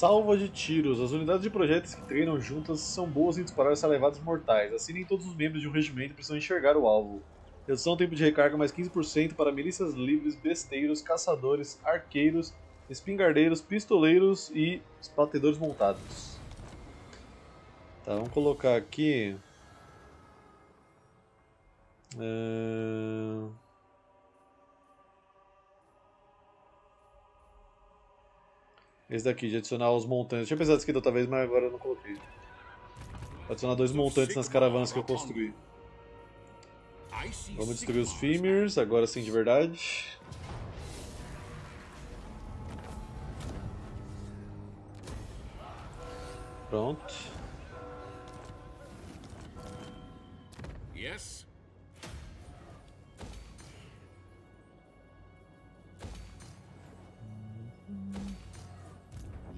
Salva de tiros. As unidades de projéteis que treinam juntas são boas em disparar salivados mortais. Assim, nem todos os membros de um regimento precisam enxergar o alvo. Redução do tempo de recarga mais 15% para milícias livres, besteiros, caçadores, arqueiros, espingardeiros, pistoleiros e batedores montados. Tá, vamos colocar aqui... Esse daqui, de adicionar os montantes. Deixa eu pensar disso aqui da outra vez, mas agora eu não coloquei. Vou adicionar 2 montantes nas caravanas que eu construí. Vamos destruir os Femirs, agora sim de verdade. Pronto. Yes.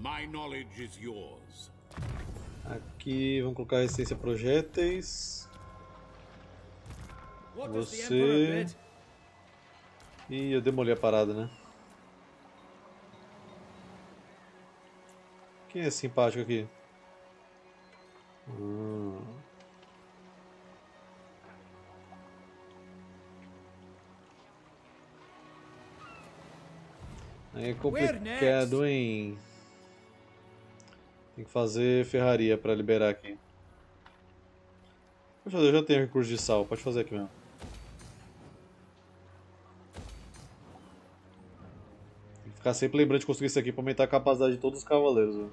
My knowledge is yours. Aqui vamos colocar resistência a projéteis. Você. Ih, eu demoli a parada, né? Quem é simpático aqui? Aí é complicado, hein? Tem que fazer ferraria pra liberar aqui. Poxa, eu já tenho recurso de sal, pode fazer aqui mesmo. Tem que ficar sempre lembrando de construir isso aqui pra aumentar a capacidade de todos os cavaleiros, velho.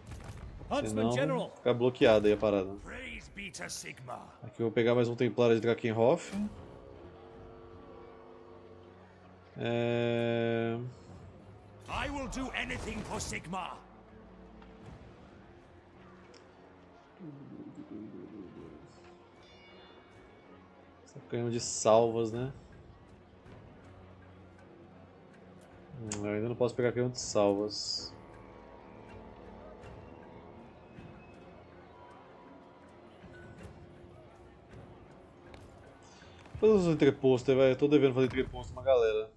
Senão, fica bloqueada aí a parada. Aqui eu vou pegar mais um Templário de Drakenhoff. I will do anything for Sigmar. Canhão de salvas, né? Eu ainda não posso pegar canhão de salvas. Vou fazer uns entrepostos, velho. Eu tô devendo fazer entreposto pra uma galera.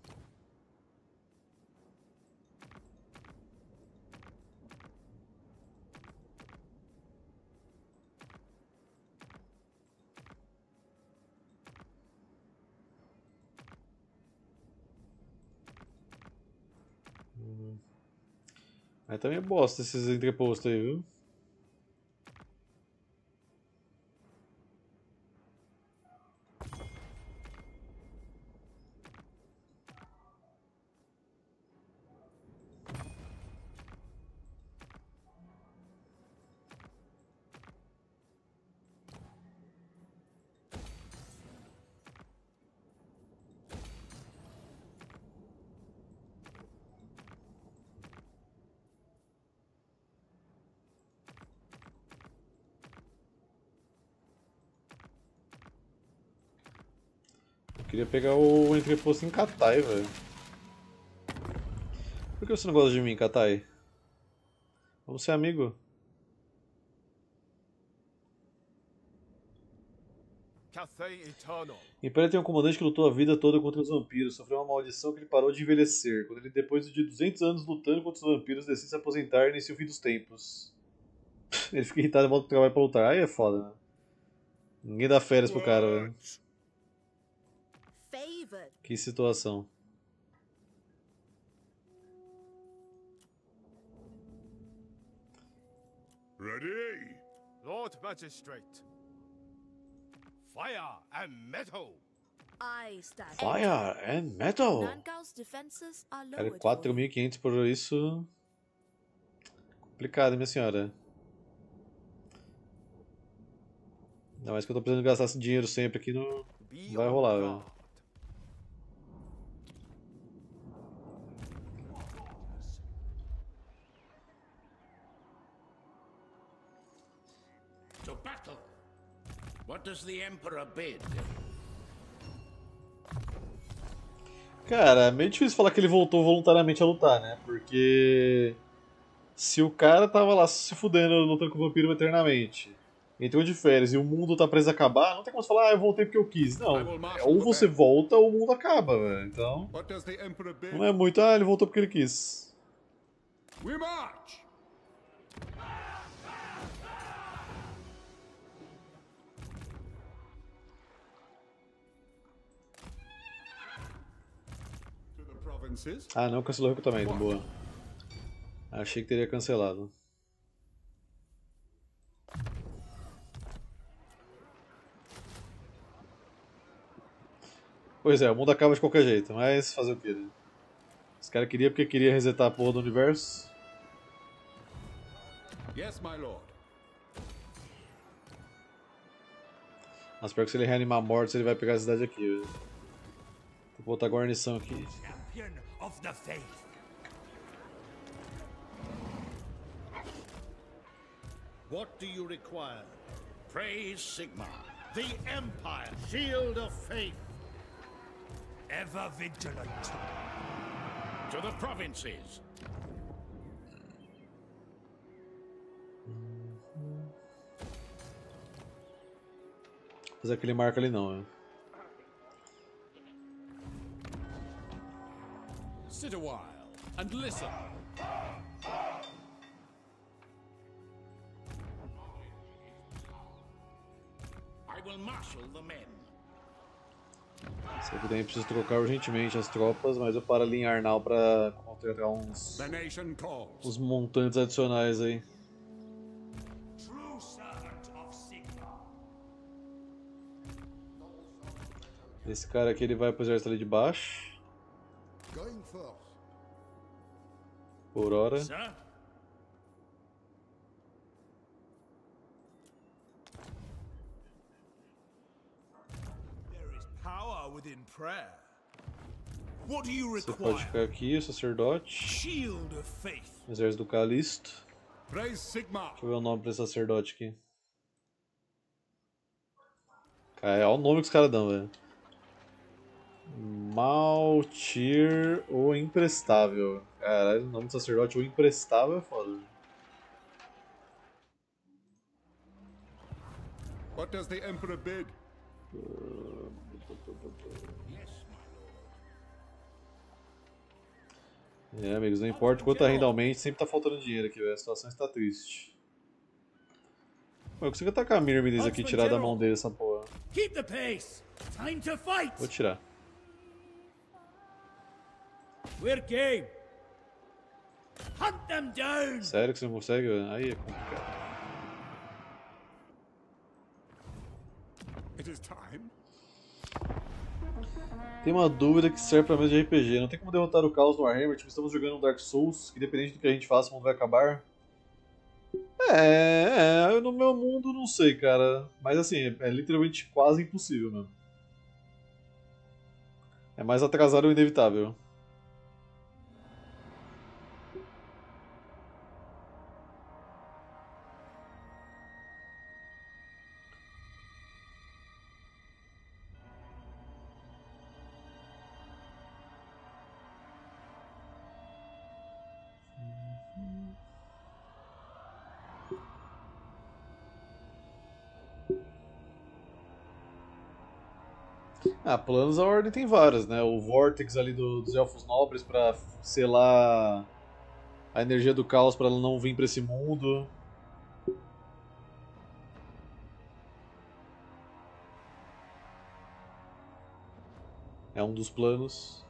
Aí também é bosta esses entrepostos aí, viu? Queria pegar o entreposto em Katai, velho. Por que você não gosta de mim, Katai? Vamos ser amigo? Império tem um comandante que lutou a vida toda contra os vampiros. Sofreu uma maldição que ele parou de envelhecer. Quando ele, depois de 200 anos lutando contra os vampiros, decide se aposentar e inicia o fim dos tempos. Ele fica irritado e volta pro trabalho pra lutar. Aí é foda, né? Ninguém dá férias pro cara, velho. Que situação. Ready, Lord Magistrate. Fire and metal. Fire and metal. Cara, 4.500 por isso. Complicado, minha senhora. Ainda mais que eu tô precisando gastar esse dinheiro sempre aqui, não vai rolar, velho. Cara, é meio difícil falar que ele voltou voluntariamente a lutar, né? Porque se o cara tava lá se fudendo lutando com o vampiro eternamente, entrou de férias e o mundo tá preso a acabar, não tem como você falar, ah, eu voltei porque eu quis. Não, ou você volta ou o mundo acaba, velho. Então, não é muito, ah, ele voltou porque ele quis. We march. Ah, não, cancelou o recrutamento, boa. Achei que teria cancelado. Pois é, o mundo acaba de qualquer jeito, mas fazer o que, né? Os caras queriam porque queria resetar a porra do universo. Yes, my lord. Mas pior que se ele reanimar mortos, ele vai pegar a cidade aqui. Viu? Vou botar a guarnição aqui. What do you require? Praise Sigmar, the Empire, Shield of Faith. Ever vigilant. To the provinces. Mas aquele marca ali não, né? Sit a while and listen. I will marshal the men. Sei que também preciso trocar urgentemente as tropas, mas eu paro ali em Arnal para contratar uns montantes adicionais aí. Esse cara aqui ele vai pro exército ali de baixo. Por hora. Você pode ficar aqui, o sacerdote. Exército do Calisto. Deixa eu ver o nome desse sacerdote aqui. Cara, é o nome que os caras dão, velho. Maltir ou Imprestável. Caralho, o nome do sacerdote ou Imprestável é foda. What does the Emperor bid? É, amigos, não importa quanto a renda aumente, sempre tá faltando dinheiro aqui, velho. A situação está triste. Pô, eu consigo atacar a mirra deles aqui e tirar da mão dele essa porra. Vou tirar. Sério que você não consegue, velho? Aí é complicado. Tem uma dúvida que serve pra mesa de RPG. Não tem como derrotar o caos no Warhammer, tipo, estamos jogando um Dark Souls, que independente do que a gente faça, o mundo vai acabar. É, no meu mundo não sei, cara. Mas assim, é literalmente quase impossível mesmo. É mais atrasado ou inevitável. Ah, planos a ordem tem várias, né? O Vortex ali dos Elfos Nobres pra selar a energia do caos pra ela não vir pra esse mundo. É um dos planos.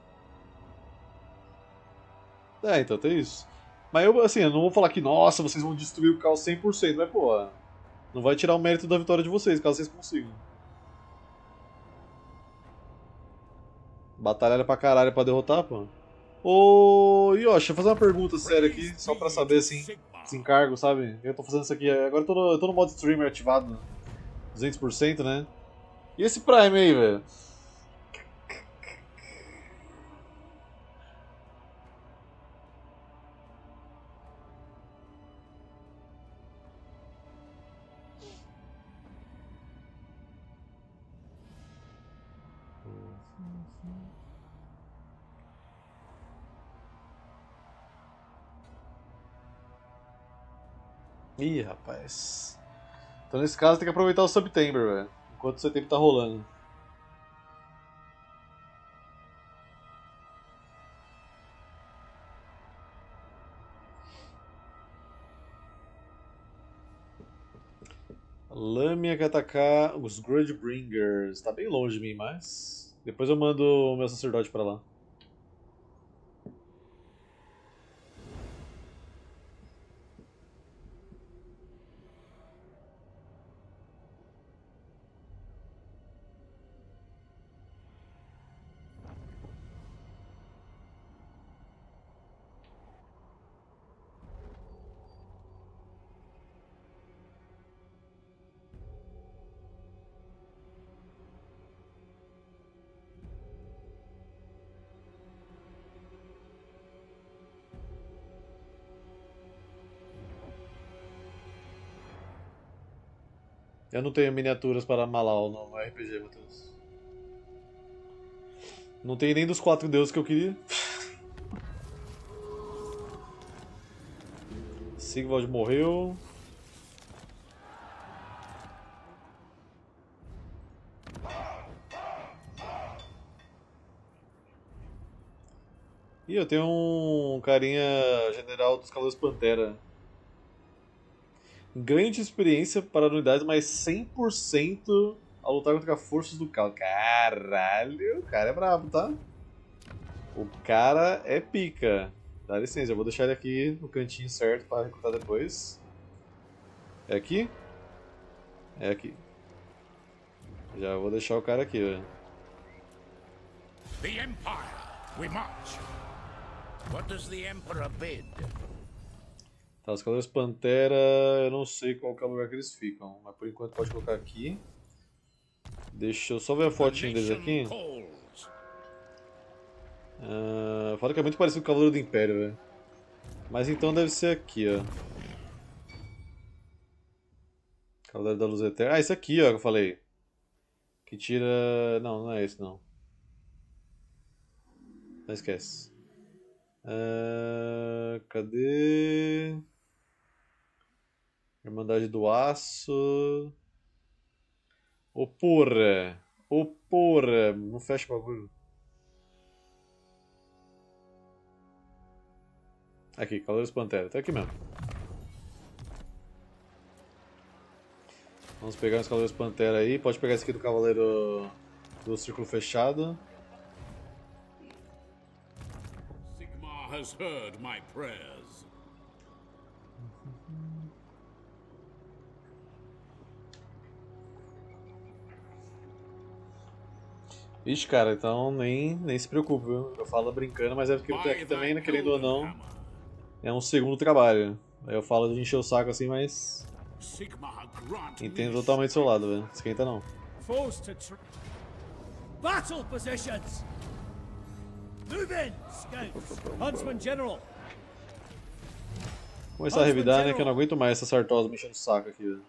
É, então tem isso. Mas eu, assim, eu não vou falar que, nossa, vocês vão destruir o caos 100%, mas pô, não vai tirar o mérito da vitória de vocês, caso vocês consigam. Batalha pra caralho pra derrotar, pô. Ô, Yoshi, deixa eu fazer uma pergunta séria aqui, só pra saber, assim, esse encargo, sabe? Eu tô fazendo isso aqui, agora eu tô no modo streamer ativado, 200%, né? E esse Prime aí, velho? Ih, rapaz. Então nesse caso tem que aproveitar o September, velho. Enquanto o setembro tá rolando. Lâmia quer atacar os Grudgebringers. Tá bem longe de mim, mas... Depois eu mando o meu sacerdote pra lá. Eu não tenho miniaturas para Malau no meu RPG, Matheus. Não tenho nem dos 4 deuses que eu queria. Sigvald morreu. Ih, eu tenho um carinha general dos Calores Pantera. Ganho de experiência para unidades, mas 100% a lutar contra forças do caos. Caralho, o cara é brabo, tá? O cara é pica. Dá licença, eu vou deixar ele aqui no cantinho certo para recrutar depois. É aqui? É aqui. Já vou deixar o cara aqui, velho. The Empire, we march. What does the Emperor bid? Tá, os Calores Pantera, eu não sei qual que é o lugar que eles ficam, mas por enquanto pode colocar aqui. Deixa eu só ver a fotinha deles aqui. Fala que é muito parecido com o Cavaleiro do Império, velho. Mas então deve ser aqui, ó. Cavaleiro da Luz Eterna. Ah, esse aqui, ó, que eu falei. Que tira... Não, não é esse, não. Não esquece. Cadê? Irmandade do Aço. Ô porra! Ô porra! Não fecha o bagulho. Aqui, Cavaleiros Pantera. Tá aqui mesmo. Vamos pegar os Cavaleiros Pantera aí. Pode pegar esse aqui do Cavaleiro do Círculo Fechado. Has heard my prayers. Ixi, cara, então nem se preocupe, viu? Eu falo brincando, mas é porque eu tenho aqui também, querendo ou não, é um segundo trabalho. Aí eu falo de encher o saco assim, mas entendo totalmente o seu lado, velho. Esquenta não. Battle positions. Move in, scouts! Huntsman General! Vou começar a revidar, né? Que eu não aguento mais essa Sartosa mexendo o saco aqui. Né?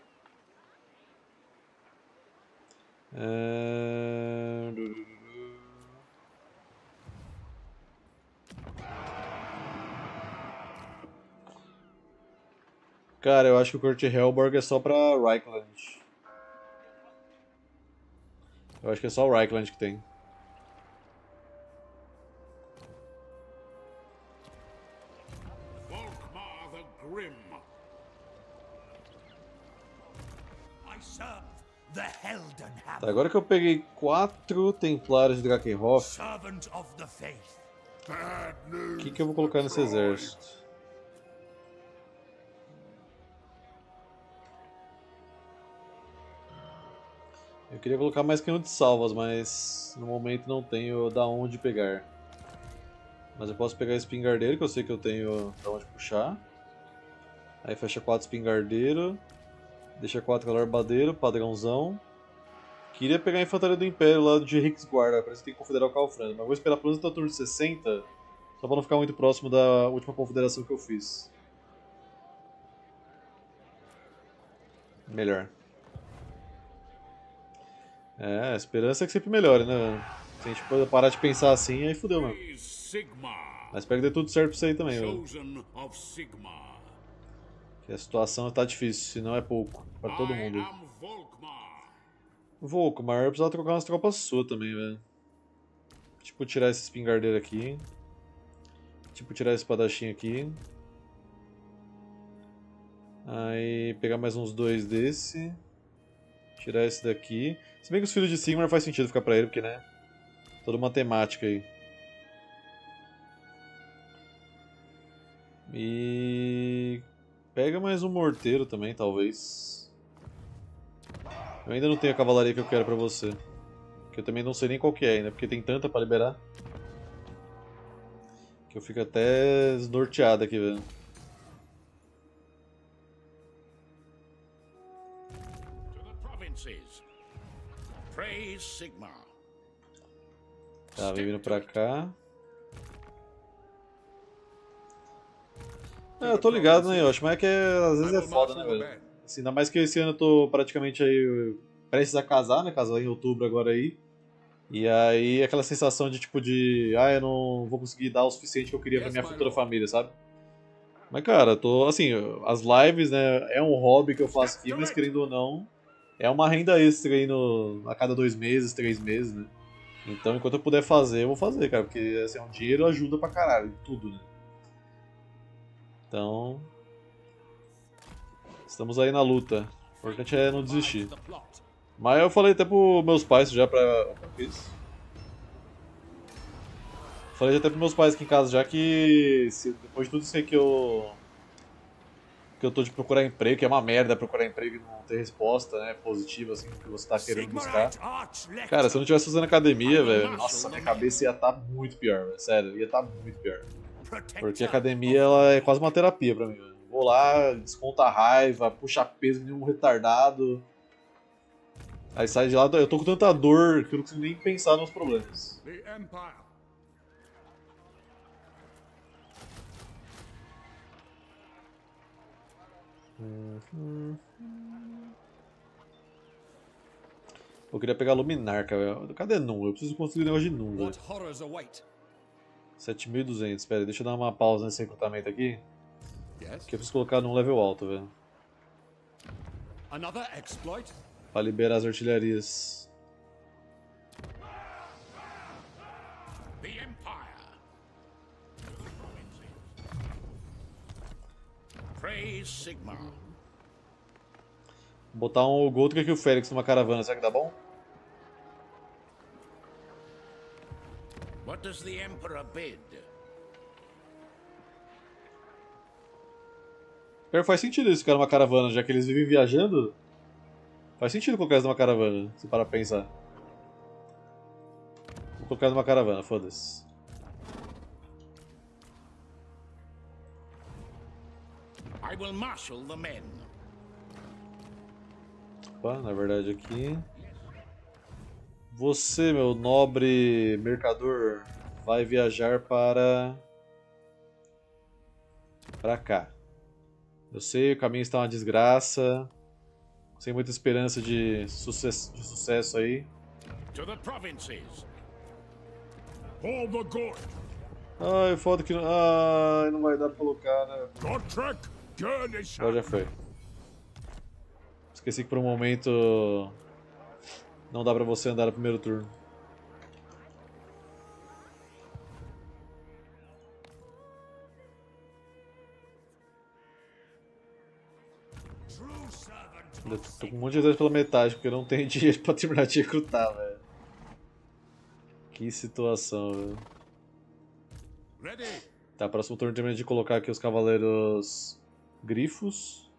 Cara, eu acho que o Curt Helborg é só pra Rykland. Eu acho que é só o Rykland que tem. Tá, agora que eu peguei 4 Templários de Drakenrock, o que eu vou colocar nesse exército? Eu queria colocar mais canhão de salvas, mas no momento não tenho da onde pegar. Mas eu posso pegar espingardeiro, que eu sei que eu tenho da onde puxar. Aí fecha 4 espingardeiro, deixa 4 galarbadeiro, padrãozão. Queria pegar a Infantaria do Império lá de Hicksguard, parece que tem que confederar o Calafrana, mas vou esperar pelo menos até o turno de 60, só pra não ficar muito próximo da última confederação que eu fiz. Melhor. É, a esperança é que sempre melhore, né? Se a gente pode parar de pensar assim, aí fodeu, mano. Mas espero que dê tudo certo pra isso aí também, velho. Que a situação tá difícil, se não é pouco, pra todo mundo. Volkmar, eu precisava trocar umas tropas suas também, velho. Tipo, tirar esse espingardeiro aqui. Tipo, tirar esse espadachim aqui. Aí, pegar mais uns 2 desse. Tirar esse daqui. Se bem que os filhos de Sigmar faz sentido ficar pra ele, porque, né? Toda uma temática aí. E... pega mais um morteiro também, talvez. Eu ainda não tenho a cavalaria que eu quero pra você. Que eu também não sei nem qual que é ainda, porque tem tanta pra liberar. Que eu fico até desnorteado aqui, velho. Tá, vem vindo pra cá. Ah, eu tô ligado, né, Yoshi? Mas é que às vezes é foda, né, velho? Assim, ainda mais que esse ano eu tô praticamente aí prestes a casar, né? Casar em outubro agora aí. E aí aquela sensação de tipo de... Ah, eu não vou conseguir dar o suficiente que eu queria pra minha futura família, sabe? Mas cara, tô assim... As lives, né? É um hobby que eu faço aqui, mas querendo ou não... É uma renda extra aí no, a cada 2 meses, 3 meses, né? Então enquanto eu puder fazer, eu vou fazer, cara. Porque assim, um dinheiro ajuda pra caralho, em tudo, né? Então... Estamos aí na luta. O importante é não desistir. Mas eu falei até pros meus pais já pra... Falei até pros meus pais aqui em casa já que... Se, depois de tudo isso aí que eu... Que eu tô de procurar emprego, que é uma merda procurar emprego e não ter resposta, né, positiva, assim, do que você tá querendo buscar. Cara, se eu não tivesse fazendo academia, velho, nossa, minha cabeça ia estar muito pior, velho, sério, ia estar muito pior. Porque a academia, ela é quase uma terapia pra mim, velho. Vou lá, desconta a raiva, puxa peso de um retardado. Aí sai de lá, eu tô com tanta dor que eu não consigo nem pensar nos problemas. Eu queria pegar a Luminarca, velho. Cadê Nun? Eu preciso construir um negócio de Nun, velho. 7.200, espera, deixa eu dar uma pausa nesse recrutamento aqui. Porque eu preciso colocar num level alto, velho. Pra liberar as artilharias. Botar um Gotrek e o Félix numa caravana, será que dá bom? What does the Emperor bid? Faz sentido isso, cara, uma caravana, já que eles vivem viajando. Faz sentido colocar eles numa caravana, se parar pra pensar. Vou colocar eles numa caravana, foda-se. I will marshal the men. Opa, na verdade aqui... Você, meu nobre mercador, vai viajar para... Pra cá. Eu sei, o caminho está uma desgraça. Sem muita esperança de sucesso aí. Ai, foda que não... Ai, não vai dar pra colocar, né? Agora já foi. Esqueci que por um momento não dá pra você andar no primeiro turno. Eu tô com um monte de idade pela metade, porque eu não tenho dinheiro pra terminar de recrutar, velho. Que situação, velho. Tá, próximo turno termina de colocar aqui os cavaleiros grifos.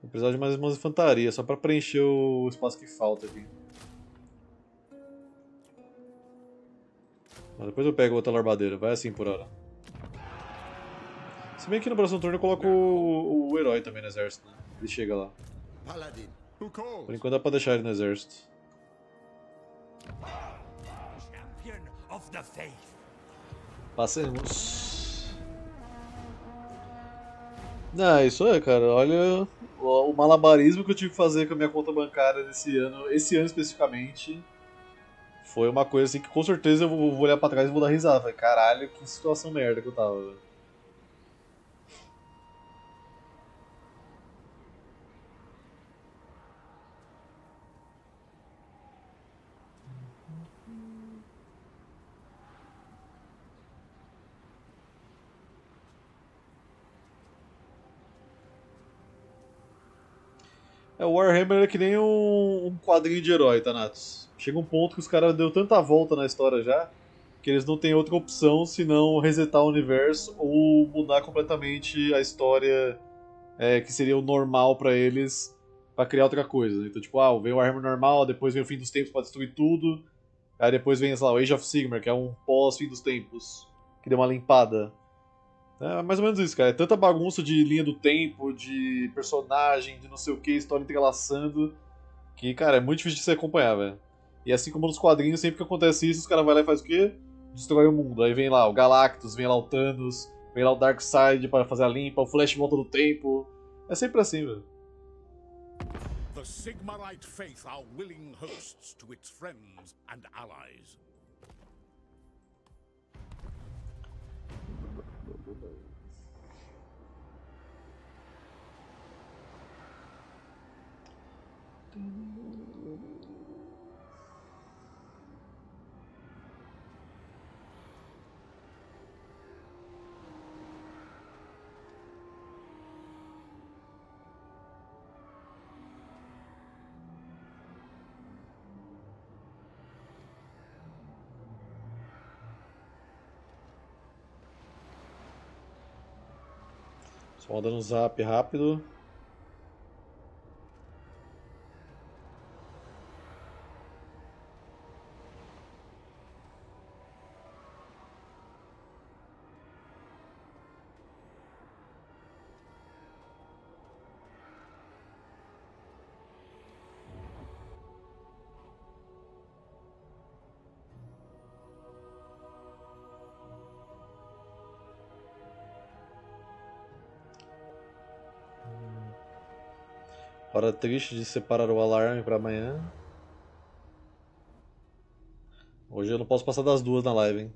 Vou precisar de mais umas infantaria, só pra preencher o espaço que falta aqui. Mas depois eu pego outra larbadeira, vai assim por hora. Se bem que no próximo turno eu coloco o herói também no exército, né? Ele chega lá. Por enquanto dá pra deixar ele no exército. Passemos. Ah, isso é, cara. Olha o malabarismo que eu tive que fazer com a minha conta bancária nesse ano. Esse ano especificamente. Foi uma coisa assim que com certeza eu vou olhar pra trás e vou dar risada. Falei, caralho, que situação merda que eu tava, velho. O Warhammer é que nem um quadrinho de herói, Tanatos. Chega um ponto que os caras deu tanta volta na história já, que eles não têm outra opção senão resetar o universo ou mudar completamente a história que seria o normal pra eles, pra criar outra coisa. Então tipo, ah, vem o Warhammer normal, depois vem o Fim dos Tempos pra destruir tudo, aí depois vem, sei lá, o Age of Sigmar, que é um pós-Fim dos Tempos, que deu uma limpada. É mais ou menos isso, cara. É tanta bagunça de linha do tempo, de personagem, de não sei o que, história entrelaçando, que, cara, é muito difícil de se acompanhar, velho. E assim como nos quadrinhos, sempre que acontece isso, os caras vão lá e fazem o quê? Destrói o mundo. Aí vem lá o Galactus, vem lá o Thanos, Vem lá o Dark Side para fazer a limpa, o Flash volta do tempo. É sempre assim, velho. The Sigmarite faith are willing hosts to its friends and allies. Só mandando um zap rápido. Hora triste de separar o alarme para amanhã. Hoje eu não posso passar das 2 na live, hein?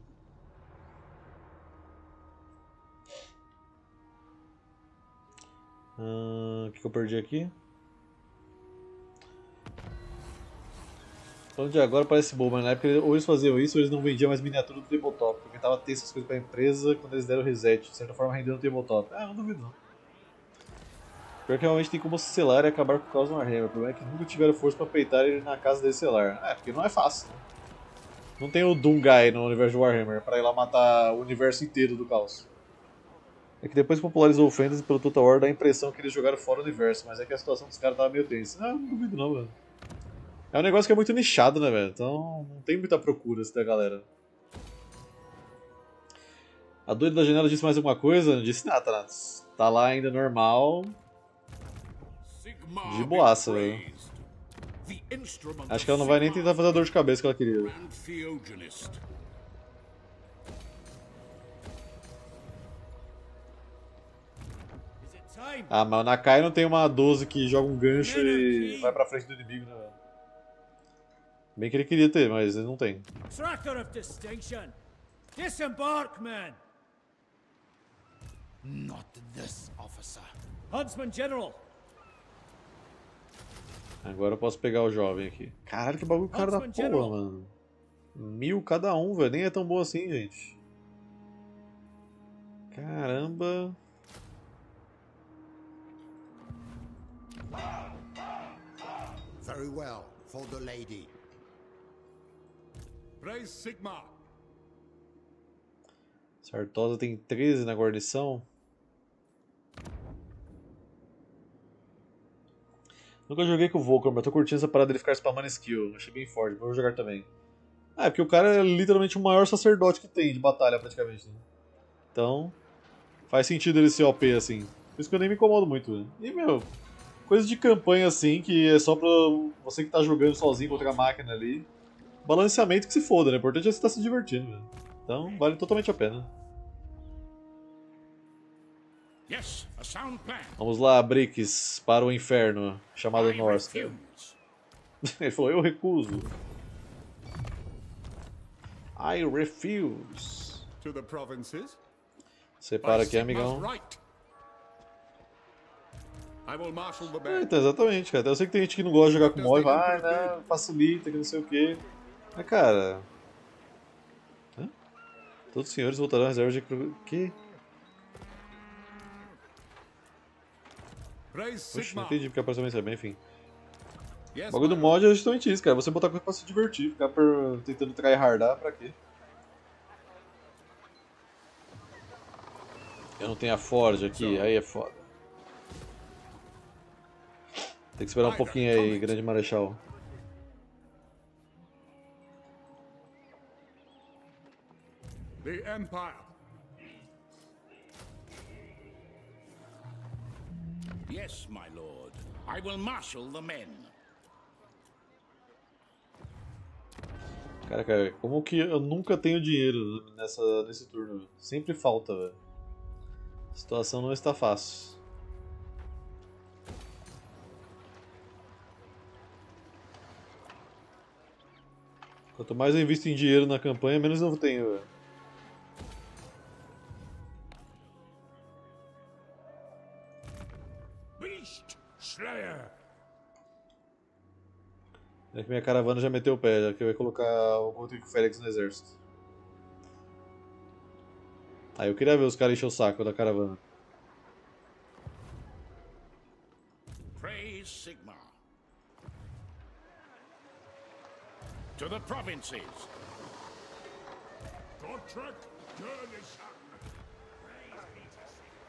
O que eu perdi aqui? Falando de agora parece bom, mas na época ou eles faziam isso ou eles não vendiam mais miniatura do Tabletop. Porque tava tendo essas coisas para a empresa quando eles deram o reset. De certa forma rendendo o Tabletop. Ah, não duvido não. Pior que realmente tem como selar e acabar com o caos no Warhammer. O problema é que nunca tiveram força pra peitar ele na casa desse selar. É, porque não é fácil. Não tem o Doom Guy no universo de Warhammer pra ir lá matar o universo inteiro do caos. É que depois popularizou o Fantasy pelo Total War, dá a impressão que eles jogaram fora o universo, mas é que a situação dos caras tava meio tensa. Ah, não duvido não, mano. É um negócio que é muito nichado, né, velho? Então não tem muita procura assim, da galera. A doida da janela disse mais alguma coisa? Não disse nada, Tanatos. Tá lá ainda normal. De boaça, velho. Acho que ela não vai nem tentar fazer a dor de cabeça que ela queria. Ah, mas na Kai não tem uma 12 que joga um gancho e vai pra frente do inimigo, né, velho? Bem que ele queria ter, mas ele não tem. Huntsman General. Agora eu posso pegar o jovem aqui. Caralho, que bagulho cara da porra, mano. 1000 cada um, velho. Nem é tão bom assim, gente. Caramba. Very well for the lady. Praise Sigma. Sartosa tem 13 na guarnição. Nunca joguei com o Volkmar, mas tô curtindo essa parada dele ficar spamando skill. Achei bem forte, vou jogar também. Ah, é porque o cara é literalmente o maior sacerdote que tem de batalha, praticamente. Né? Então, faz sentido ele ser OP assim. Por isso que eu nem me incomodo muito. Né? E, meu, coisa de campanha assim, que é só pra você que tá jogando sozinho contra a máquina ali. Balanceamento que se foda, né? O importante é você tá se divertindo. Né? Então, vale totalmente a pena. Vamos lá, Bricks, para o inferno, chamado Norsca. Ele falou, eu recuso. I refuse. Separa aqui, amigão. Então, exatamente, cara. Eu sei que tem gente que não gosta de jogar com mod, vai, né, facilita, que não sei o que. Mas, cara... Hã? Todos os senhores voltarão à reserva de... Que? Poxa, não entendi porque apareceu mensagem, enfim. O bagulho do mod é justamente isso, cara. Você botar coisa pra se divertir, ficar tentando tryhardar, pra quê? Eu não tenho a Forge aqui, aí é foda. Tem que esperar um pouquinho aí, grande marechal. The Empire. Yes, my lord. I will marshal the men. Cara, como que eu nunca tenho dinheiro nesse turno? Sempre falta, velho. A situação não está fácil. Quanto mais eu invisto em dinheiro na campanha, menos eu tenho, velho. É que minha caravana já meteu o pé, já que vai colocar o Gotrek Félix no exército. Aí eu queria ver os caras encher o saco da caravana. Praise Sigmar. To the provinces. Gotrek Gurnisson. Praise be to Sigmar.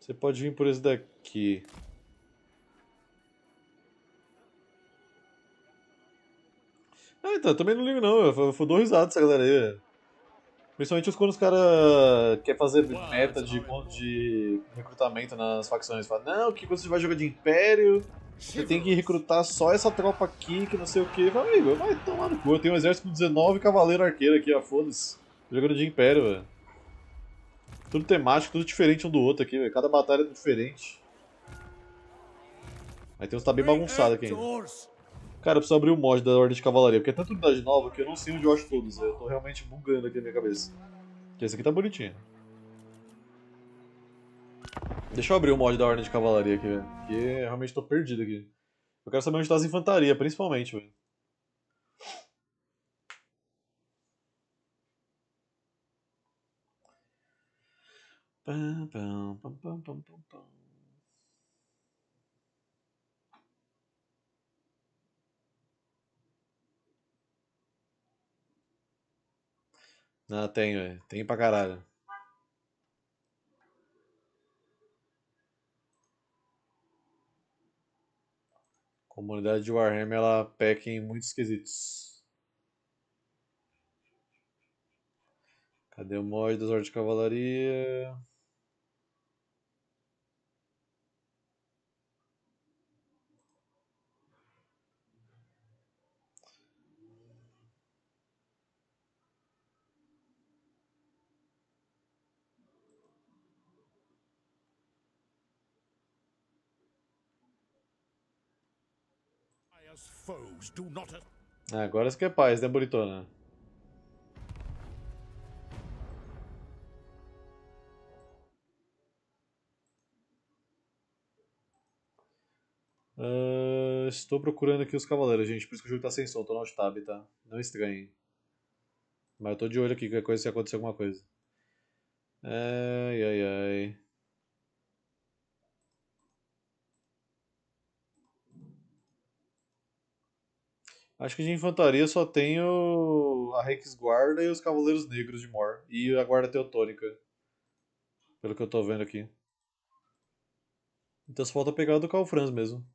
Você pode vir por esse daqui. Ah, então, eu também não ligo não, eu dou risada dessa galera aí, velho. Principalmente quando os caras querem fazer meta de recrutamento nas facções. Fala, não, que quando você vai jogar de Império, você tem que recrutar só essa tropa aqui, que não sei o que. Fala, amigo, vai tomar no cu. Eu tenho um exército com 19 cavaleiro arqueiro aqui, ó, foda-se. Jogando de Império, velho. Tudo temático, tudo diferente um do outro aqui, velho. Cada batalha é diferente. Aí tem uns que tá bem bagunçado aqui ainda. Cara, eu preciso abrir o mod da Ordem de Cavalaria, porque é tanta unidade nova que eu não sei onde eu acho todos. Eu tô realmente bugando aqui na minha cabeça. Porque esse aqui tá bonitinho. Deixa eu abrir o mod da Ordem de Cavalaria aqui, velho. Porque eu realmente tô perdido aqui. Eu quero saber onde tá as infantaria, principalmente, velho. Pam, pam, pam, pam, pam, pam, pam. Não, tem, velho. Tem pra caralho. A comunidade de Warhammer, ela peca em muitos quesitos. Cadê o mod das Ordens de Cavalaria? Ah, agora isso que é paz, né, bonitona? Estou procurando aqui os cavaleiros, gente. Por isso que o jogo tá sem som, tô no alt tab, tá? Não estranhe. Mas eu tô de olho aqui, qualquer coisa se acontecer alguma coisa. Ai, ai, ai. Acho que de infantaria só tenho a Hicksguard e os Cavaleiros Negros de Mor. E a Guarda Teutônica. Pelo que eu tô vendo aqui. Então só falta pegar a do Calafrana mesmo.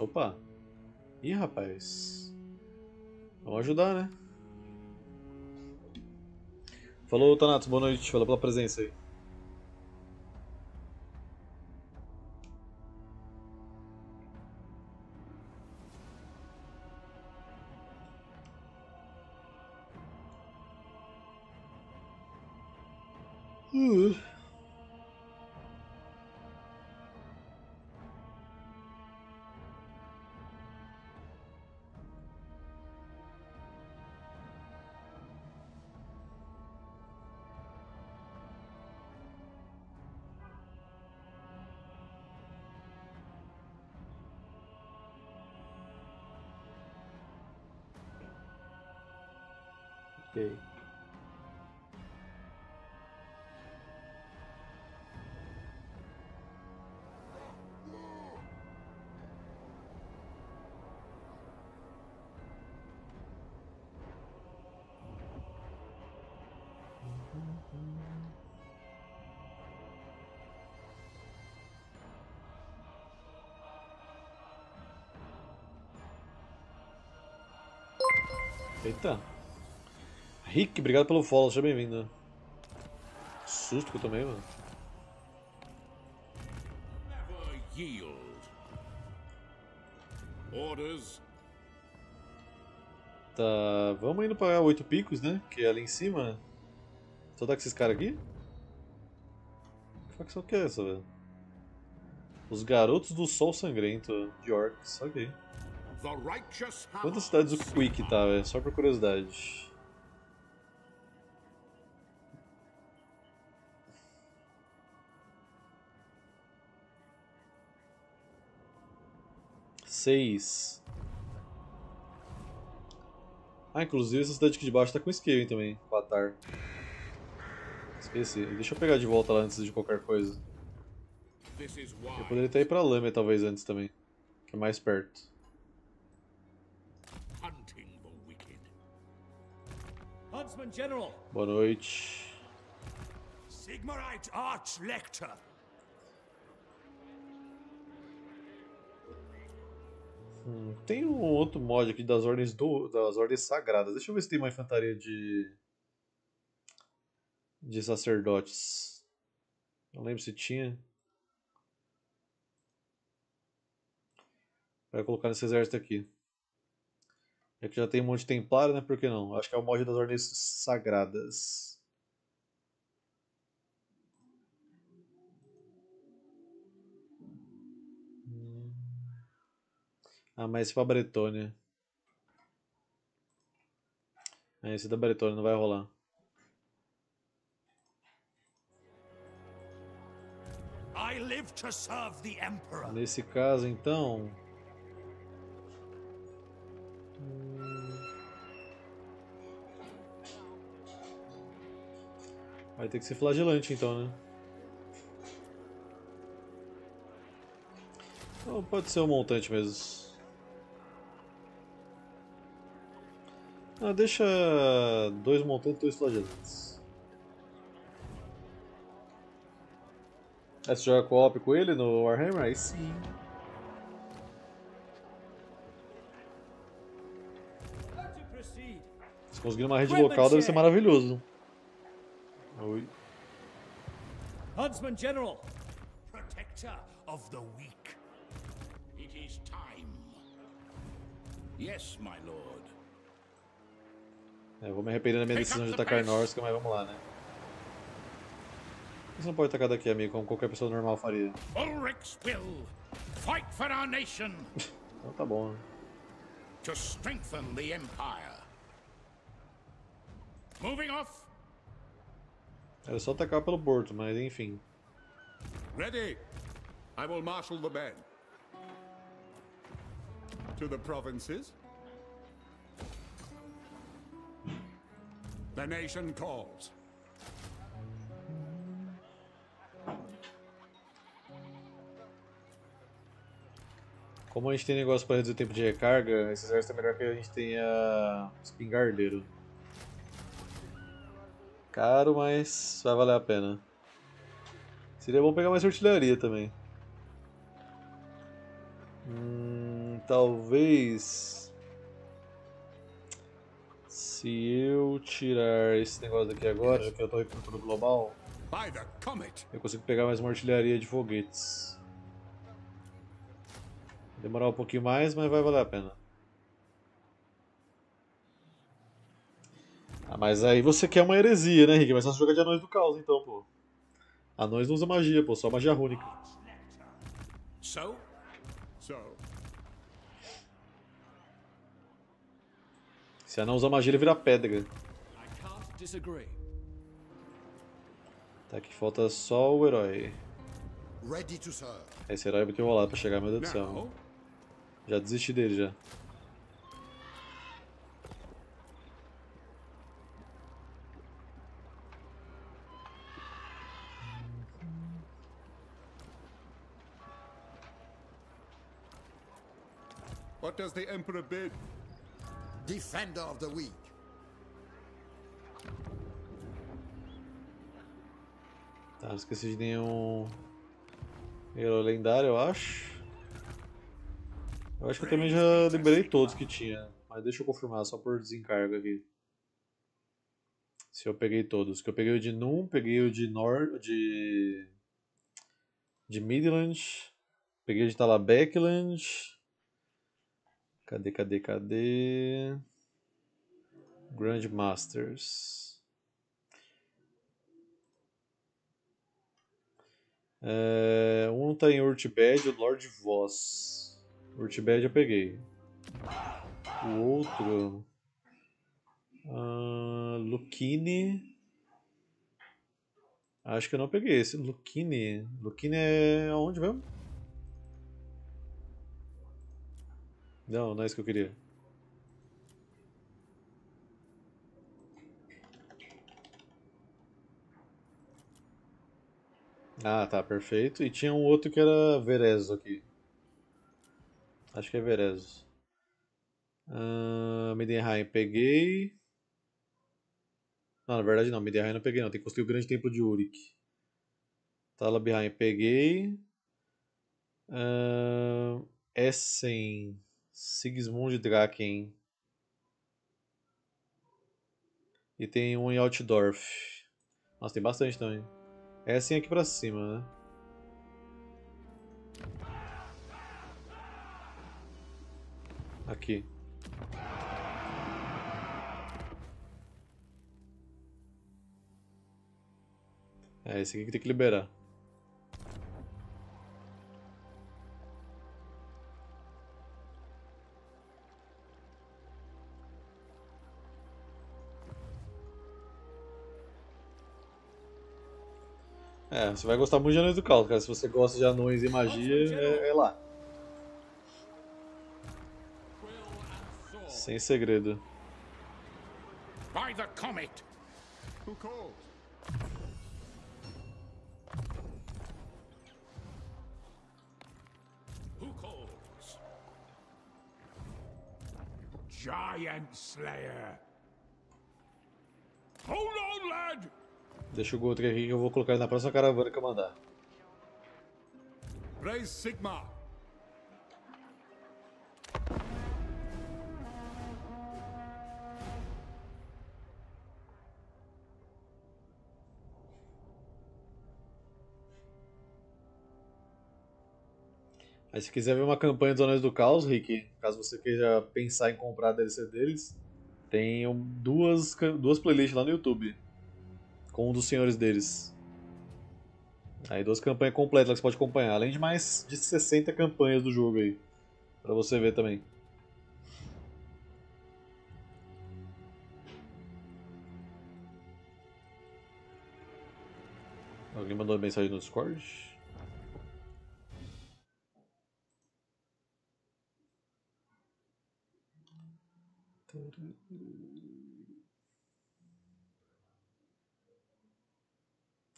Opa. Ih, rapaz. Vamos ajudar, né? Falou, Tanatos, boa noite, falou pela presença aí. Ok. Eita. Rick, obrigado pelo follow, seja bem-vindo. Susto que eu tomei, mano. Tá, vamos indo para 8 picos, né? Que é ali em cima. Só dá com esses caras aqui? Que facção que é essa, velho? Os Garotos do Sol Sangrento de Orcs, ok. Quantas cidades o Quick tá, velho? Só por curiosidade. Seis. Ah, inclusive essa cidade aqui de baixo tá com Skaven também, Batar. Esqueci. Deixa eu pegar de volta lá antes de qualquer coisa. Eu poderia até ir pra Lâmia talvez antes também, que é mais perto. Boa noite. Sigmarite Archlector. Tem um outro mod aqui das ordens, das ordens sagradas. Deixa eu ver se tem uma infantaria de sacerdotes. Não lembro se tinha. Vai colocar nesse exército aqui. É que já tem um monte de templário, né? Por que não? Acho que é o mod das ordens sagradas. Ah, mas esse é pra Bretonha. É, esse é da Bretonha, não vai rolar. Nesse caso, então... Vai ter que ser flagelante, então, né? Então, pode ser um montante mesmo. Ah, deixa dois montantes e dois flagelantes. Aí você joga co-op com ele no Warhammer? Aí sim. Se conseguir uma rede local deve ser maravilhoso. Oi. Huntsman General, Protector of the Weak. It is time. Yes, my lord. Eu vou me arrepender da minha decisão de atacar Norsca, mas vamos lá, né? Você não pode atacar daqui, amigo, como qualquer pessoa normal faria. Ulrich's will. Fight for our nation. Então tá bom, né? To strengthen the empire. Moving off. Era só atacar pelo porto, mas enfim. Ready. I will marshal the band. To the provinces. The nation calls. Como a gente tem negócio para reduzir o tempo de recarga, esse exército é melhor que a gente tenha espingardeiro. Caro, mas vai valer a pena. Seria bom pegar mais artilharia também. Talvez... Se eu tirar esse negócio daqui agora, já que eu estou recrutando global, eu consigo pegar mais uma artilharia de foguetes. Vai demorar um pouquinho mais, mas vai valer a pena. Ah, mas aí você quer uma heresia, né, Rick? Mas só joga de anões do caos, então, pô. Anões não usa magia, pô, só magia rúnica. Se a não usar magia, ele vira pedra. Tá, aqui falta só o herói. Esse herói vai ter enrolado pra chegar, meu Deus do céu. Já desisti dele, já. What does the Emperor bid? Defender of the Weak. Tá, não esqueci de nenhum herói lendário, eu acho. Eu acho que eu também já liberei todos que tinha. Mas deixa eu confirmar, só por desencargo aqui. Se eu peguei todos. Que eu peguei o de Num, peguei o de Nord, de Midland, peguei o de Talabeckland. Cadê? Grandmasters. Um tá em Urchbed, o Lord Voss. Urchbed eu peguei. O outro... Lucchini. Acho que eu não peguei esse. Lucchini. Lucchini é aonde mesmo? Não, não é isso que eu queria. Ah, tá, perfeito. E tinha um outro que era Verezo aqui. Acho que é Verezo. Middenheim peguei. Não, na verdade não, Middenheim não peguei não. Tem que construir o Grande Templo de Uric. Talabheim peguei. Essen. Sigismund Draken. E tem um em Altdorf. Nossa, tem bastante também. É assim aqui pra cima, né? Aqui. É esse aqui que tem que liberar. É, você vai gostar muito de Anões do Caos, cara. Se você gosta de anões e magia, é lá. Sem segredo. By the comet. Who called? Who calls? Giant Slayer. Hold on, lad. Deixa o Gotrek aqui que eu vou colocar ele na próxima caravana que eu mandar. Raise Sigmar. Aí se quiser ver uma campanha dos Anões do Caos, Rick, caso você queira pensar em comprar a DLC deles, tem duas playlists lá no YouTube. Com um dos senhores deles. Aí duas campanhas completas lá que você pode acompanhar. Além de mais de 60 campanhas do jogo aí. Pra você ver também. Alguém mandou mensagem no Discord?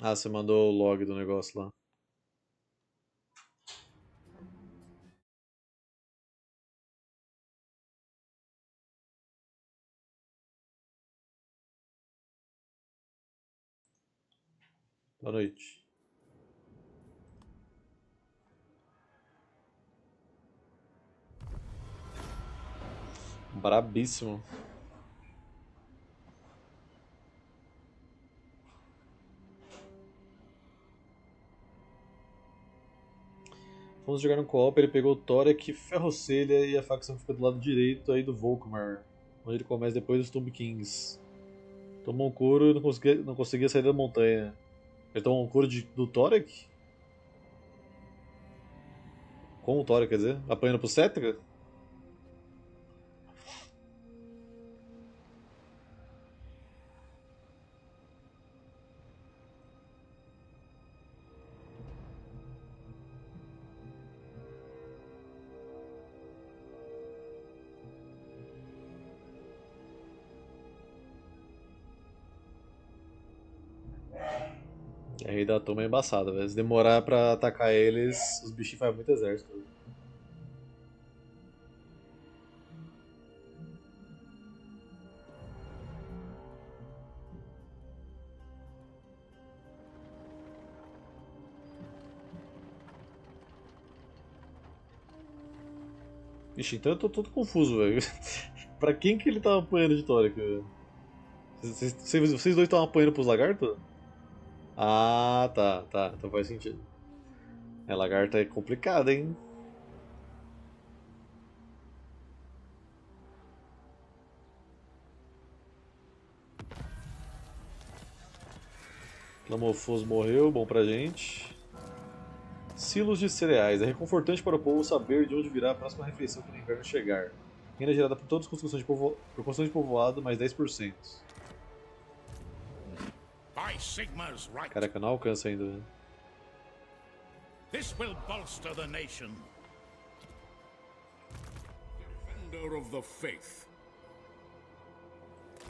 Ah, você mandou o log do negócio lá. Boa noite. Brabíssimo. Vamos jogar no co-op, ele pegou o Torek, Ferrocelha e a facção fica do lado direito aí do Volkmar, onde ele começa depois dos Tomb Kings. Tomou um couro e não conseguia sair da montanha. Ele tomou um couro do Torek? Com o Torek, quer dizer? Apanhando pro Cetra? Da turma é embaçada, velho. Se demorar pra atacar eles, os bichinhos fazem muito exército. Ixi, então eu tô todo confuso, velho. Pra quem que ele tava apanhando de tórica? Vocês dois estavam apanhando pros lagartos? Ah, tá. Então faz sentido. É, lagarta é complicada, hein? Clamofos morreu, bom pra gente. Silos de cereais. É reconfortante para o povo saber de onde virá a próxima refeição quando o inverno chegar. Renda gerada por todas as construções de, povoado, mais 10%. Caraca, não alcança ainda. Né? This will bolster the nation. Defender of the faith.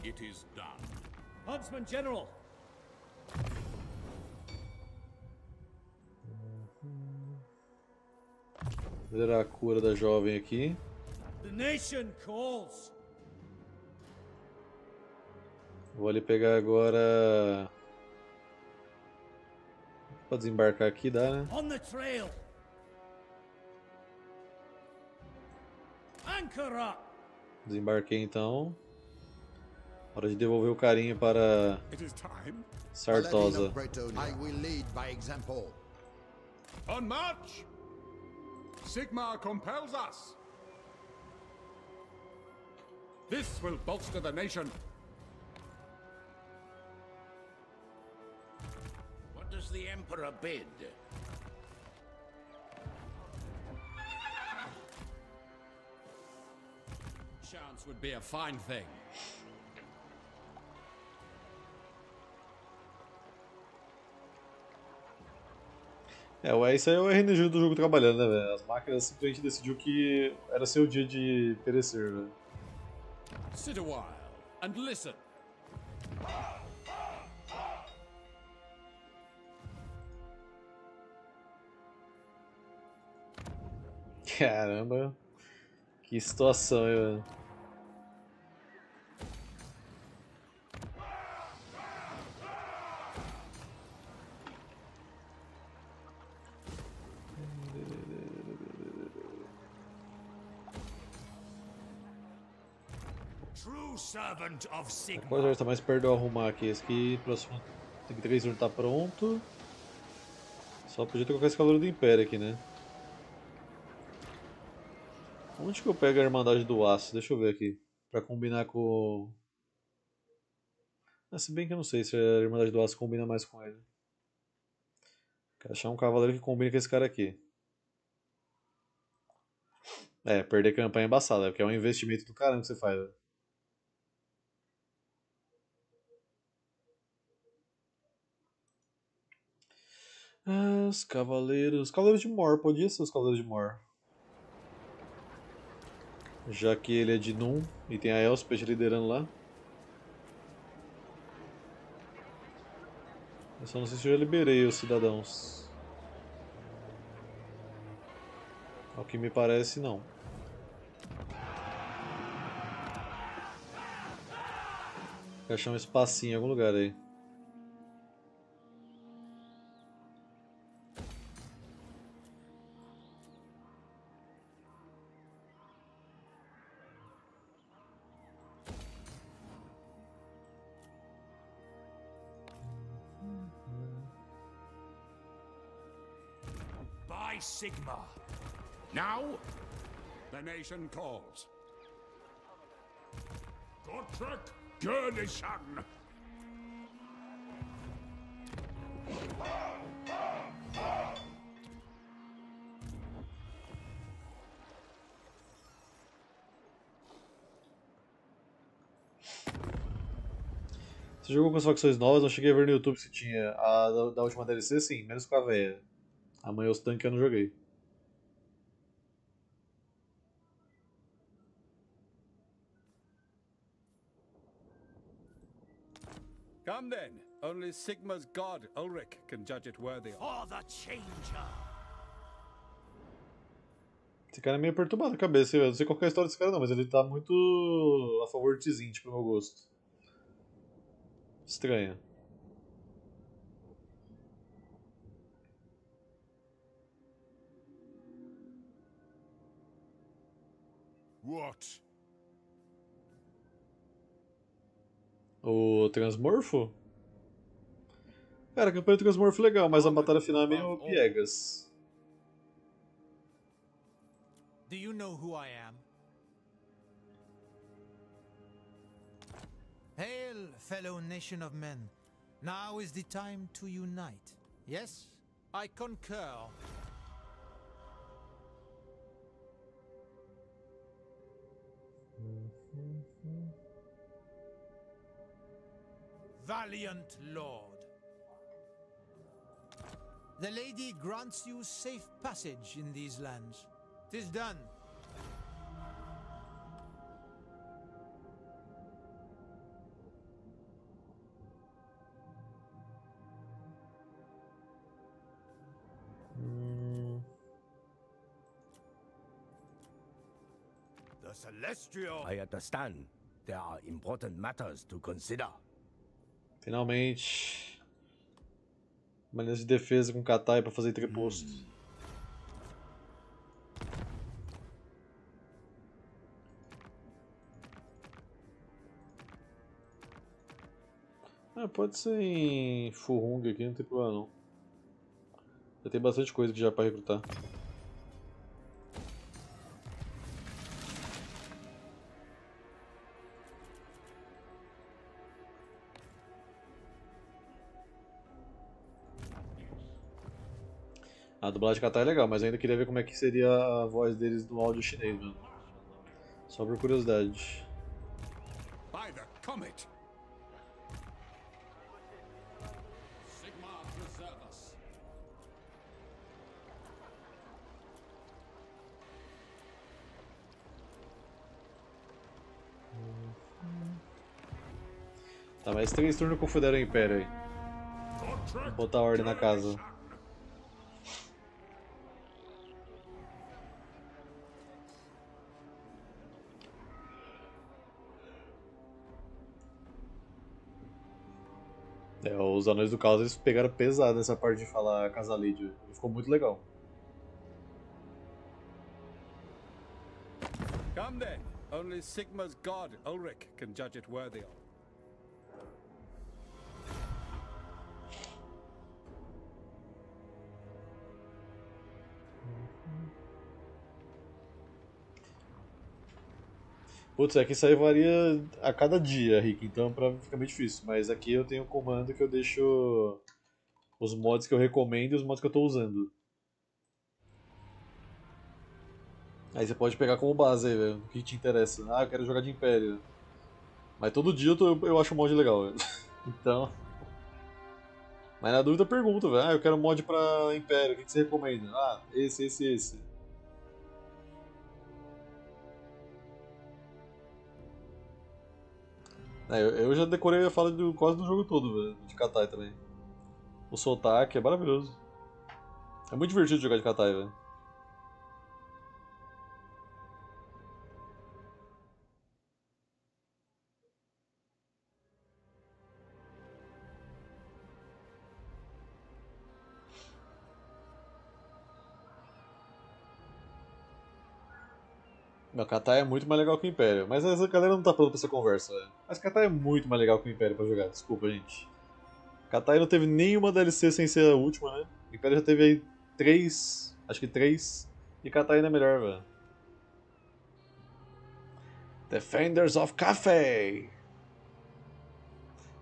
It is done. Huntsman General. Verá a cura da jovem aqui. Vou ali pegar agora. Pode desembarcar aqui, dá, né? Desembarquei então. Hora de devolver o carinho para Sartosa. On march! Sigmar compels us. This will bolster the nation. What does the Emperor bid? Chance would be a fine thing. É, isso aí é o RNG do jogo trabalhando, né, velho? As máquinas simplesmente decidiu que era seu dia de perecer, né? Sit a while and listen. Caramba, que situação, hein, velho? Agora já está mais perto de eu arrumar aqui. Esse aqui, próximo. Tem que 3 não tá pronto. Só podia ter colocado esse calor do Império aqui, né? Onde que eu pego a Irmandade do Aço? Deixa eu ver aqui. Pra combinar com. Ah, se bem que eu não sei se a Irmandade do Aço combina mais com ele. Quero achar um cavaleiro que combine com esse cara aqui. É, perder campanha é embaçada, porque é um investimento do caramba que você faz, velho. Ah, os cavaleiros. Os cavaleiros de Mor, podia ser os cavaleiros de Mor. Já que ele é de Num e tem a Elspeth liderando lá. Eu só não sei se eu já liberei os cidadãos. Ao que me parece, não. Tem que achar um espacinho em algum lugar aí. Sigma. Now the nation calls. Gotrek Gurnisson. Você jogou com as facções novas? Não cheguei a ver no YouTube se tinha a da última DLC, sim, menos com a velha. Amanhã os tanques eu não joguei. Come then, only Sigma's god Ulrich can judge it worthy. For the changer. Esse cara é meio perturbado na cabeça, eu não sei qual é a história desse cara não, mas ele tá muito a favor de Tzint pro meu gosto. Estranha. What? O Transmorfo? Cara, a campanha do Transmorfo é legal, mas a batalha final é meio piegas. Do you know who I am? Hail, fellow nation of men. Now is the time to unite. Yes, I concur. Valiant lord. The lady grants you safe passage in these lands. 'Tis done. The celestial. I understand. There are important matters to consider. Finalmente. Maneiras de defesa com Katai para fazer entreposto. Ah, pode ser em Furung aqui, não tem problema não. Já tem bastante coisa que já para recrutar. A dublagem de Katai é legal, mas ainda queria ver como é que seria a voz deles no áudio chinês, mano. Só por curiosidade. By the comet. Sigmar preserve us. Tá, mas 3 turnos confundiram o Império aí. Vou botar ordem na casa. É, os Anões do Caos, eles pegaram pesado nessa parte de falar Casalídio. Ficou muito legal. Come then. Only Sigmar's god Ulrich can judge it worthy of. Putz, é que isso aí varia a cada dia, Rick, então pra mim fica meio difícil. Mas aqui eu tenho um comando que eu deixo os mods que eu recomendo e os mods que eu tô usando. Aí você pode pegar como base aí, velho, o que te interessa. Ah, eu quero jogar de Império. Mas todo dia eu acho um mod legal, velho. Então... Mas na dúvida eu pergunto, velho, ah, eu quero um mod pra Império, o que você recomenda? Ah, esse. É, eu já decorei a fala quase do jogo todo, velho, de Katai também. O sotaque é maravilhoso. É muito divertido jogar de Katai, velho. Não, Katai é muito mais legal que o Império, mas essa galera não tá pronta pra essa conversa, velho. Mas Katai é muito mais legal que o Império pra jogar, desculpa, gente. Katai não teve nenhuma DLC sem ser a última, né? O Império já teve aí 3, acho que 3, e Katai ainda é melhor, velho. Defenders of Café!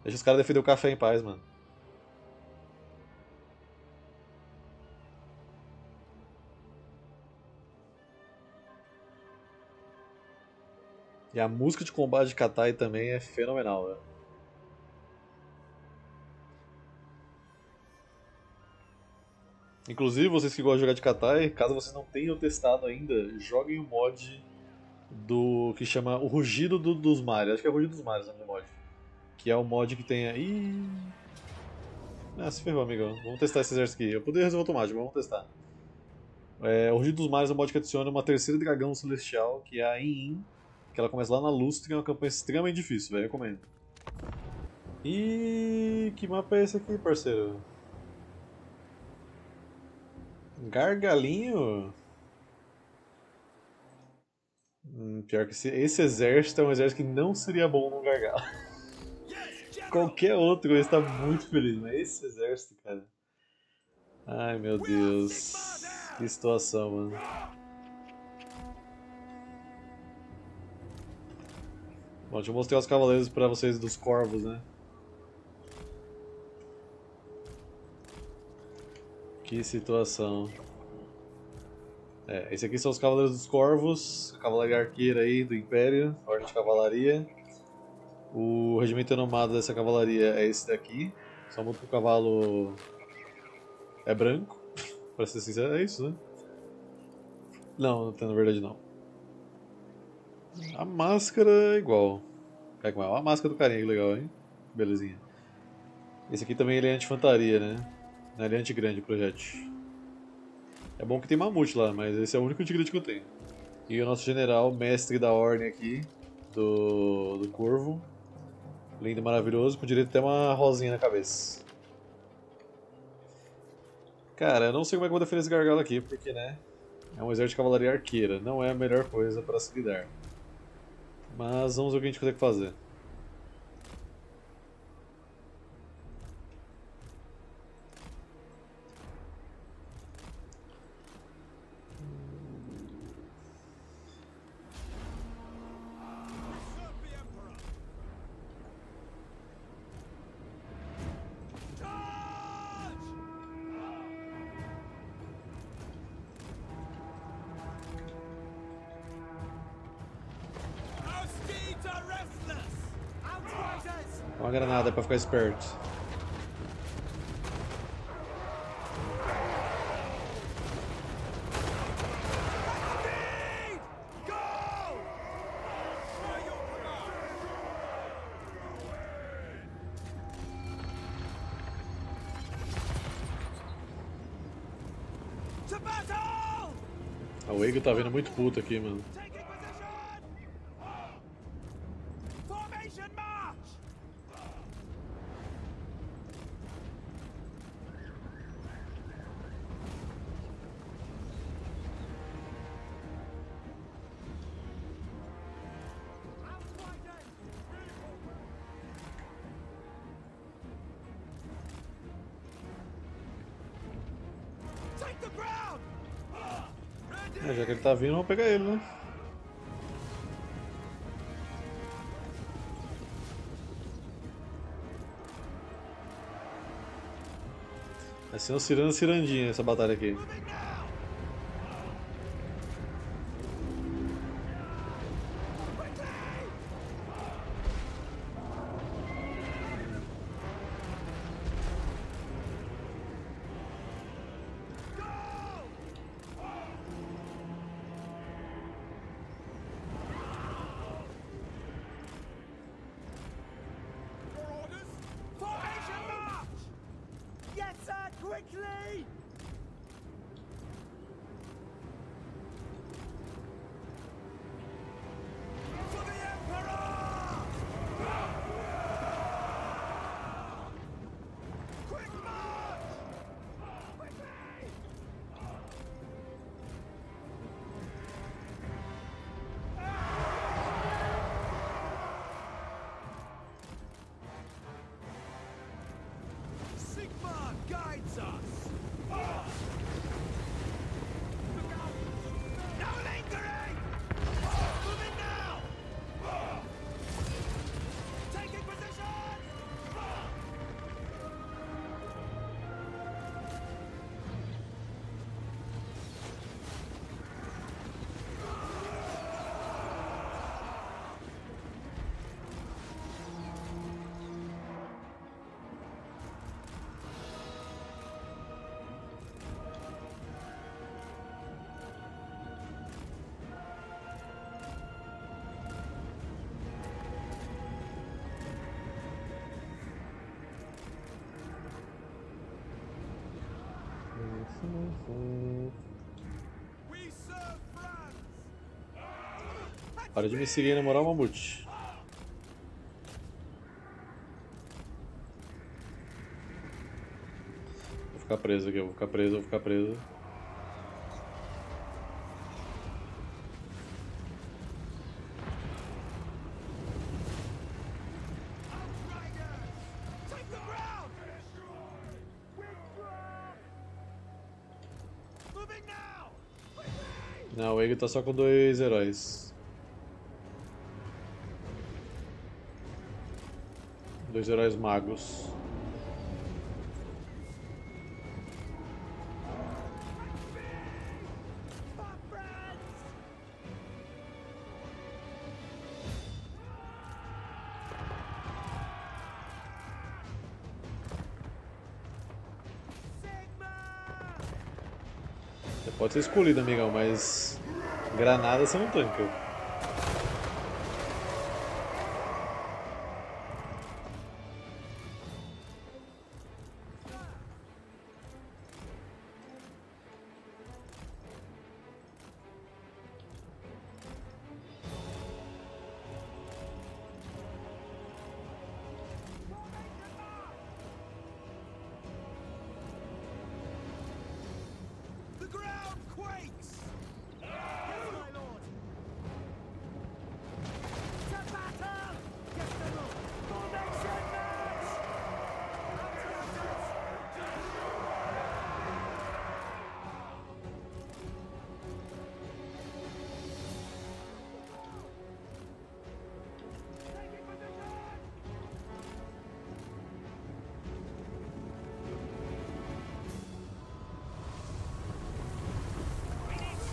Deixa os caras defender o café em paz, mano. E a música de combate de Katai também é fenomenal, velho. Inclusive, vocês que gostam de jogar de Katai, caso vocês não tenham testado ainda, joguem o mod do que chama o Rugido dos Mares. Acho que é o Rugido dos Mares, é o nome do mod. Que é o mod que tem aí... Ah, se ferrou, amigão. Vamos testar esse exército aqui. Eu poderia resolver automático, mas vamos testar. É, o Rugido dos Mares é um mod que adiciona uma terceira dragão celestial, que é a Yin. Que ela começa lá na Lustre, que é uma campanha extremamente difícil, velho, recomendo. E que mapa é esse aqui, parceiro? Gargalinho? Pior que esse exército é um exército que não seria bom num gargalo. Qualquer outro está muito feliz, mas esse exército, cara. Ai meu Deus, que situação, mano. Bom, deixa eu mostrar os cavaleiros pra vocês dos corvos, né? Que situação. É, esses aqui são os cavaleiros dos corvos, a cavalaria arqueira aí do Império, a ordem de cavalaria. O regimento renomado dessa cavalaria é esse daqui, só muda que o cavalo é branco, pra ser sincero, é isso, né? Não, na verdade não. A máscara é igual. É como é? Olha a máscara do carinha, que legal, hein? Belezinha. Esse aqui também ele é anti-infantaria, né? Ele é anti-grande o projétil. É bom que tem mamute lá, mas esse é o único anti-grande que eu tenho. E o nosso general, mestre da ordem aqui, do corvo. Lindo e maravilhoso, com direito até uma rosinha na cabeça. Cara, eu não sei como é que eu vou defender esse gargalo aqui, porque, né? É um exército de cavalaria arqueira, não é a melhor coisa para se lidar. Mas vamos ver o que a gente consegue fazer. Uma granada pra ficar esperto. A Wego tá vindo muito puto aqui, mano. É, já que ele tá vindo, vamos pegar ele, né? Vai ser um cirandinha essa batalha aqui. Para de me seguir, na moral, mamute. Vou ficar preso aqui, eu vou ficar preso. Não, o Ego tá só com 2 heróis. 2 heróis magos. Pode ser escolhido, amigão, mas granada você não tanca.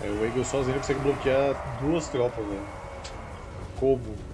O Eagle sozinho consegue bloquear 2 tropas, velho. Como?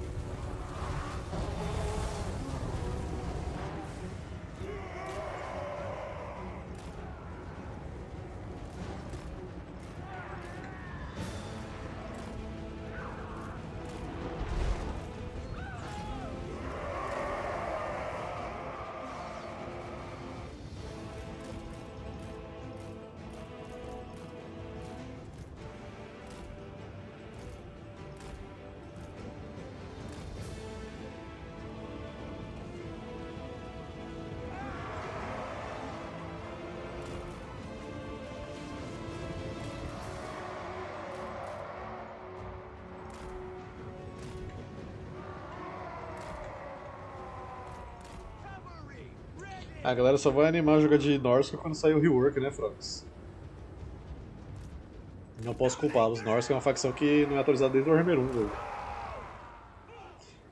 A galera só vai animar a jogar de Norsca quando sair o rework, né, Frogs? Não posso culpá-los. Norsca é uma facção que não é atualizada desde o Warhammer 1, velho.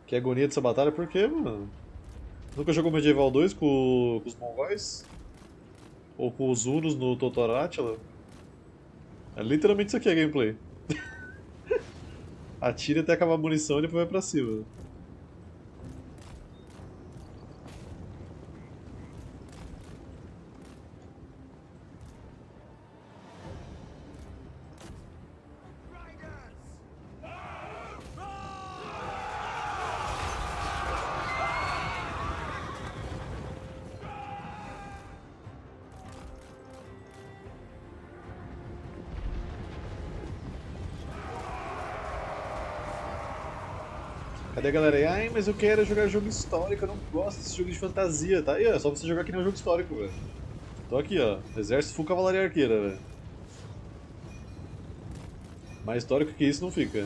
Que agonia dessa batalha, por quê, mano? Nunca jogou Medieval 2 com os mongóis? Ou com os hunos no Totor Átila? É literalmente isso aqui a gameplay. Atira até acabar a munição e depois vai pra cima. Daí a galera aí, ai, mas eu quero jogar jogo histórico, eu não gosto desse jogo de fantasia, tá? E é só você jogar que nem um jogo histórico, velho. Tô aqui, ó, exército full cavalaria arqueira, velho. Mais histórico que isso não fica.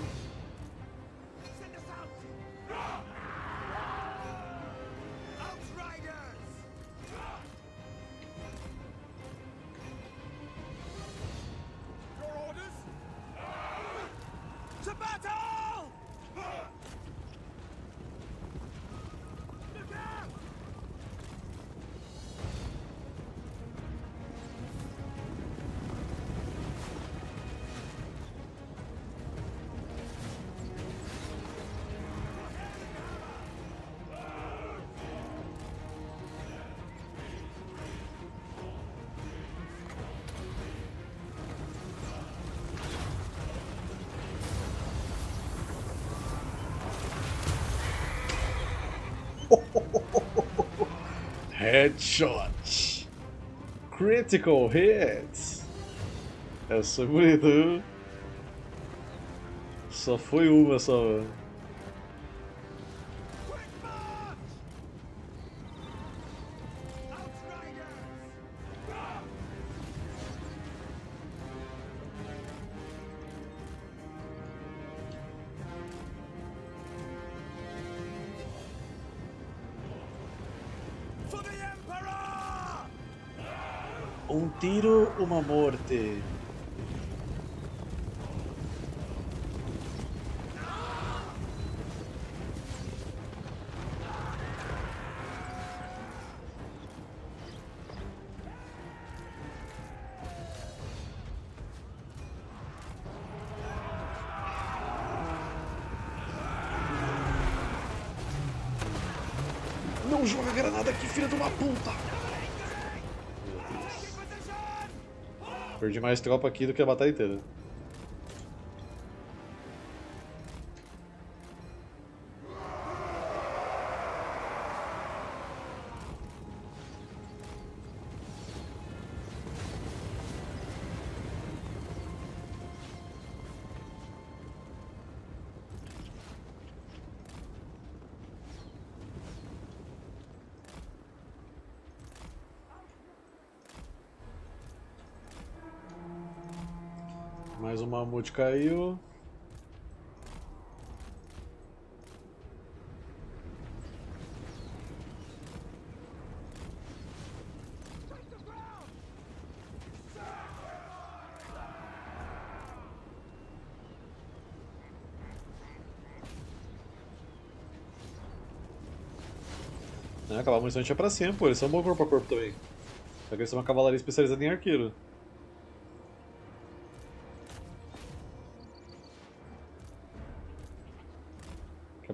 Headshot! Critical hit! Essa é bonita, viu? Só foi uma só, mano. Tiro uma morte. Não joga granada aqui, filho de uma puta! Perdi mais tropa aqui do que a batalha inteira. Mais um mamute caiu. É, aquela munição tinha pra cima, pô. Eles são bons corpo a corpo também. Só que eles são uma cavalaria especializada em arqueiro.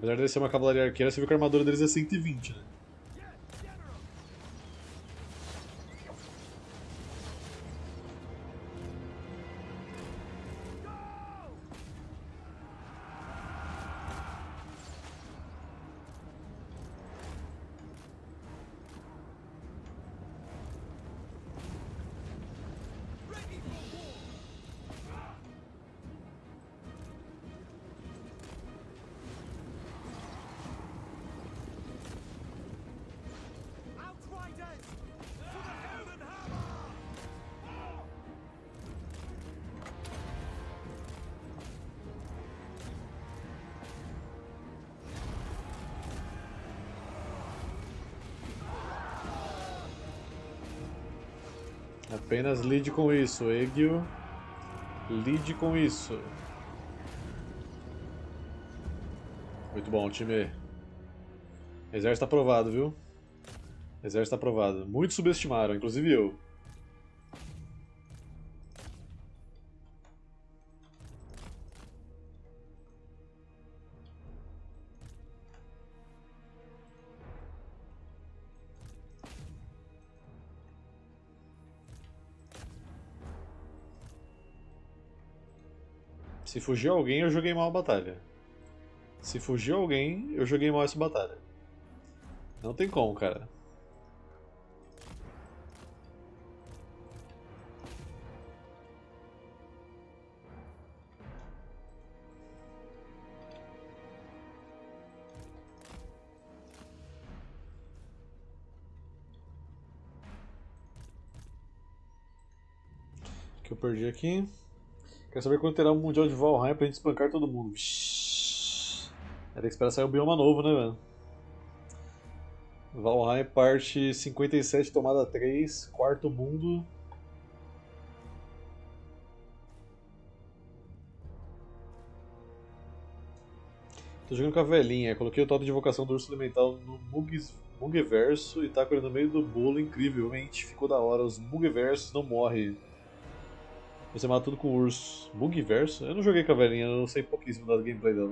Apesar de ser uma cavalaria arqueira, você viu que a armadura deles é 120, né? Apenas lide com isso, Egil. Lide com isso. Muito bom, time. Exército aprovado, viu? Exército aprovado. Muitos subestimaram, inclusive eu. Se fugir alguém, eu joguei mal a batalha. Se fugir alguém, eu joguei mal essa batalha. Não tem como, cara. O que eu perdi aqui? Quero saber quando terá um mundial de Valheim pra gente espancar todo mundo. Vai ter que esperar sair um bioma novo, né, velho? Valheim, parte 57, tomada 3, quarto mundo. Tô jogando com a velhinha. Coloquei o totem de invocação do urso elemental no Mugiverso e tá correndo no meio do bolo, incrivelmente. Ficou da hora. Os Mugiversos não morrem. Você mata tudo com o urso. Mugiverso? Eu não joguei com a velhinha, eu sei pouquíssimo da gameplay dela.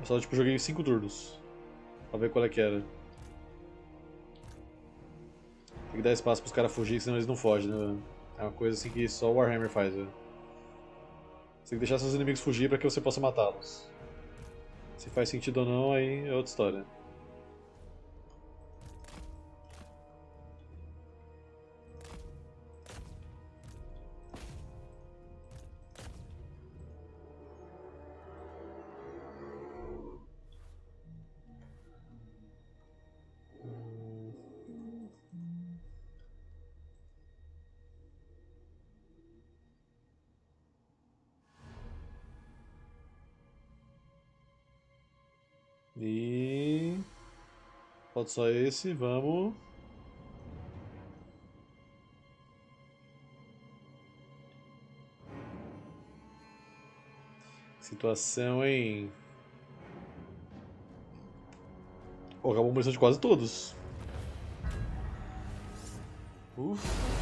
Eu só tipo, joguei 5 turnos pra ver qual é que era. Tem que dar espaço pros caras fugirem, senão eles não fogem, né? É uma coisa assim que só o Warhammer faz, né? Você tem que deixar seus inimigos fugir pra que você possa matá-los. Se faz sentido ou não, aí é outra história. E... falta só esse, vamos... Situação, hein... Oh, acabou a munição de quase todos. Ufa.